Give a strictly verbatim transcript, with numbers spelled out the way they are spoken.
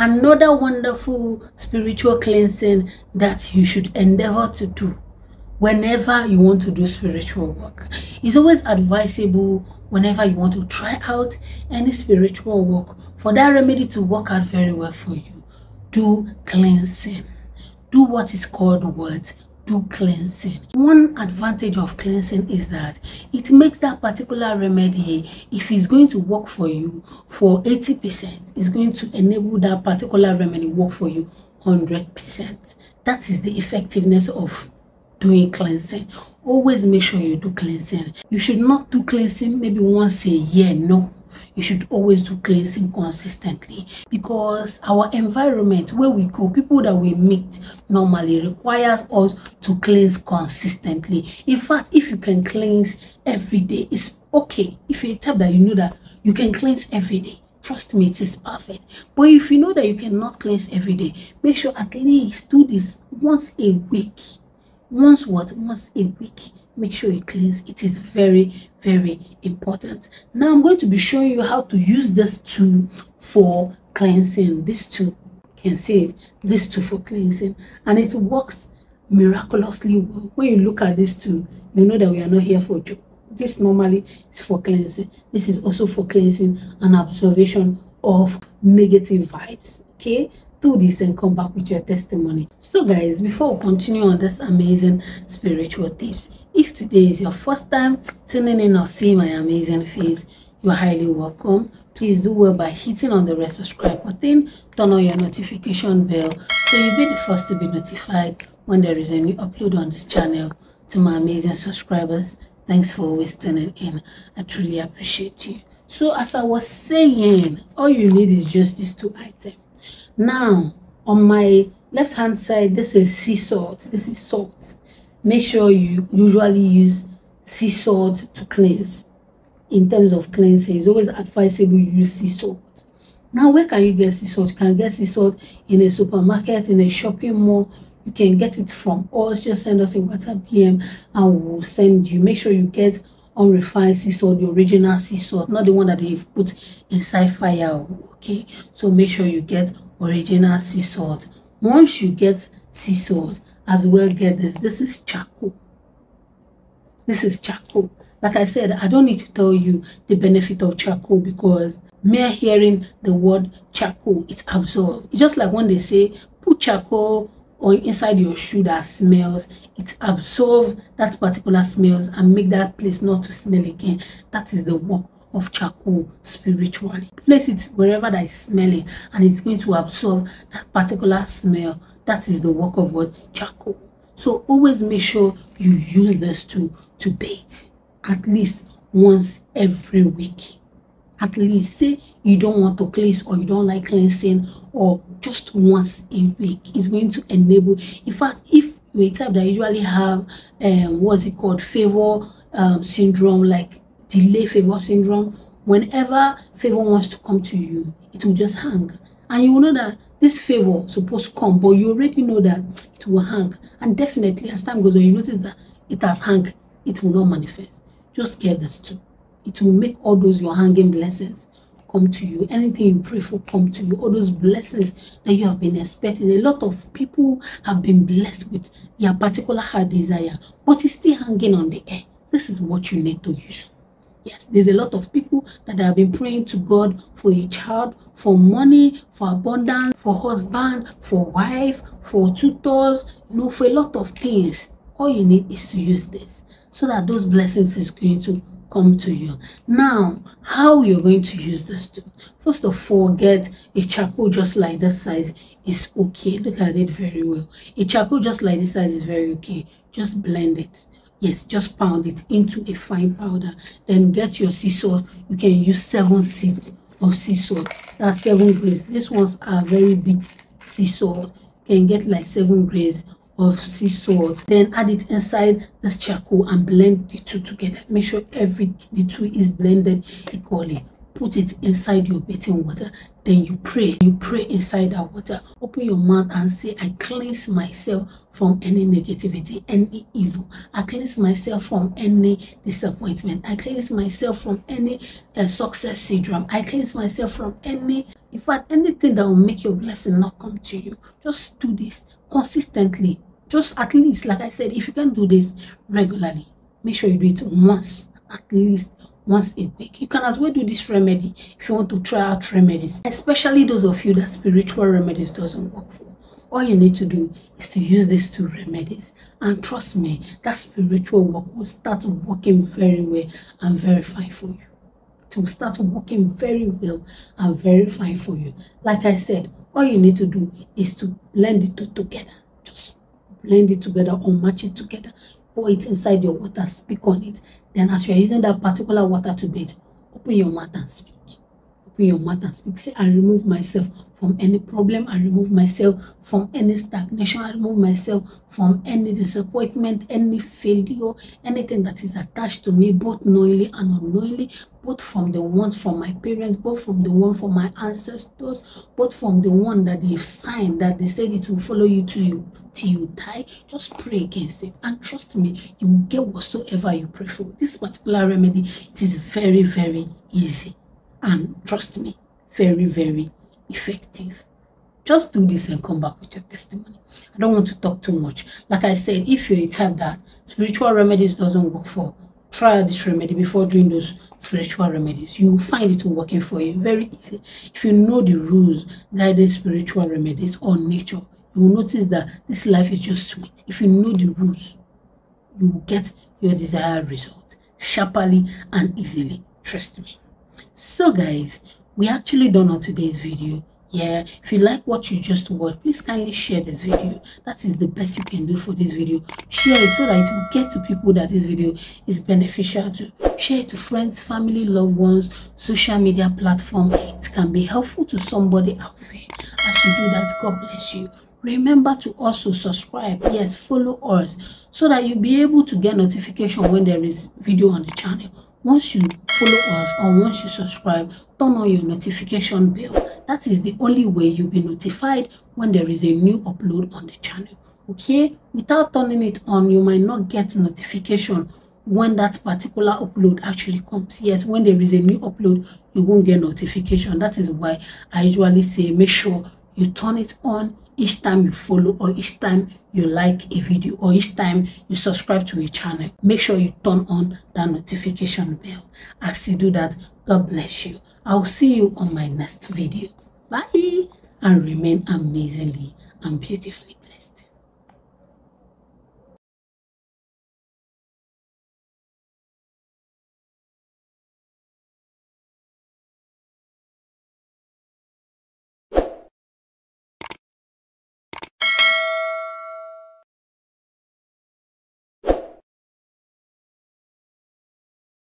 another wonderful spiritual cleansing that you should endeavor to do whenever you want to do spiritual work. It's always advisable whenever you want to try out any spiritual work for that remedy to work out very well for you. Do cleansing. Do what is called what? Do cleansing. One advantage of cleansing is that it makes that particular remedy, if it's going to work for you for eighty percent, it's going to enable that particular remedy work for you one hundred percent. That is the effectiveness of doing cleansing. Always make sure you do cleansing. You should not do cleansing maybe once a year. No, you should always do cleansing consistently, because our environment where we go, people that we meet normally, requires us to cleanse consistently. In fact, if you can cleanse every day, it's okay. If you're a type that you know that you can cleanse every day, trust me, it is perfect. But if you know that you cannot cleanse every day, make sure at least do this once a week. Once what? Once a week. Make sure you cleanse. It is very, very important. Now I'm going to be showing you how to use this tool for cleansing. This tool, you can see it. This tool for cleansing. And it works miraculously well. When you look at this tool, you know that we are not here for joke. This normally is for cleansing. This is also for cleansing and observation of negative vibes. Okay? Do this and come back with your testimony. So guys, before we continue on this amazing spiritual tips, if today is your first time tuning in or seeing my amazing face, you're highly welcome. Please do well by hitting on the red subscribe button, turn on your notification bell so you'll be the first to be notified when there is a new upload on this channel. To my amazing subscribers, thanks for always tuning in. I truly appreciate you. So as I was saying, all you need is just these two items. Now on my left hand side, this is sea salt. This is salt. Make sure you usually use sea salt to cleanse. In terms of cleansing, it's always advisable you use sea salt. Now where can you get sea salt? You can get sea salt in a supermarket, in a shopping mall. You can get it from us. Just send us a WhatsApp D M and we'll send you. Make sure you get unrefined sea salt, the original sea salt, not the one that they've put inside fire. Okay, so make sure you get original sea salt. Once you get sea salt, as well get this. This is charcoal. This is charcoal. Like I said, I don't need to tell you the benefit of charcoal, because mere hearing the word charcoal, it's absorbed. It's just like when they say put charcoal or inside your shoe that smells, it absorbs that particular smells and make that place not to smell again. That is the work of charcoal spiritually. Place it wherever that is smelling and it's going to absorb that particular smell. That is the work of what? Charcoal. So always make sure you use this tool to bathe at least once every week. At least, say you don't want to cleanse or you don't like cleansing, or just once a week. It's going to enable. In fact, if you're a type that usually have um what's it called, favor um syndrome, like delay favor syndrome, whenever favor wants to come to you, it will just hang, and you will know that this favor is supposed to come, but you already know that it will hang. And definitely as time goes on, you notice that it has hung, it will not manifest. Just get this too. It will make all those your hanging blessings come to you. Anything you pray for come to you. All those blessings that you have been expecting. A lot of people have been blessed with their particular heart desire, but it's still hanging on the air. This is what you need to use. Yes, there's a lot of people that have been praying to God for a child, for money, for abundance, for husband, for wife, for tutors, you know, for a lot of things. All you need is to use this so that those blessings is going to come to you. Now, how you're going to use this tool? First of all, get a charcoal just like that size is okay. Look at it very well. A charcoal just like this size is very okay. Just blend it. Yes, just pound it into a fine powder. Then get your sea salt. You can use seven seeds of sea salt. That's seven grains. These ones are very big sea salt. You can get like seven grains of sea salt. Then add it inside this charcoal and blend the two together. Make sure every the two is blended equally. Put it inside your bathing water. Then you pray. You pray inside that water. Open your mouth and say, I cleanse myself from any negativity, any evil. I cleanse myself from any disappointment. I cleanse myself from any uh, success syndrome. I cleanse myself from any In fact, anything that will make your blessing not come to you, just do this consistently. Just at least, like I said, if you can do this regularly, make sure you do it once, at least once a week. You can as well do this remedy if you want to try out remedies, especially those of you that spiritual remedies doesn't work for. All you need to do is to use these two remedies. And trust me, that spiritual work will start working very well and very fine for you. It will start working very well and very fine for you. Like I said, all you need to do is to blend it two together. Just blend it together or match it together. Pour it inside your water, speak on it. Then as you are using that particular water to bathe, open your mouth and speak. Your mouth and speak. Say, I remove myself from any problem. I remove myself from any stagnation. I remove myself from any disappointment, any failure, anything that is attached to me, both knowingly and unknowingly, both from the ones from my parents, both from the one from my ancestors, both from the one that they've signed, that they said it will follow you till you, till you die. Just pray against it. And trust me, you will get whatsoever you pray for. This particular remedy, it is very, very easy. And trust me, very, very effective. Just do this and come back with your testimony. I don't want to talk too much. Like I said, if you're a type that spiritual remedies doesn't work for, try this remedy before doing those spiritual remedies. You will find it working for you very easy. If you know the rules guiding spiritual remedies or nature, you will notice that this life is just sweet. If you know the rules, you will get your desired result sharply and easily. Trust me. So guys, we actually done on today's video. Yeah, if you like what you just watched, please kindly share this video. That is the best you can do for this video. Share it so that it will get to people that this video is beneficial to. Share it to friends, family, loved ones, social media platform. It can be helpful to somebody out there. As you do that, God bless you. Remember to also subscribe, yes, follow us, so that you'll be able to get notification when there is video on the channel. Once you follow us or once you subscribe, turn on your notification bell. That is the only way you'll be notified when there is a new upload on the channel. Okay? Without turning it on, you might not get notification when that particular upload actually comes. Yes, when there is a new upload, you won't get notification. That is why I usually say make sure you turn it on each time you follow, or each time you like a video, or each time you subscribe to a channel. Make sure you turn on that notification bell. As you do that, God bless you. I'll see you on my next video. Bye, and remain amazingly and beautifully blessed.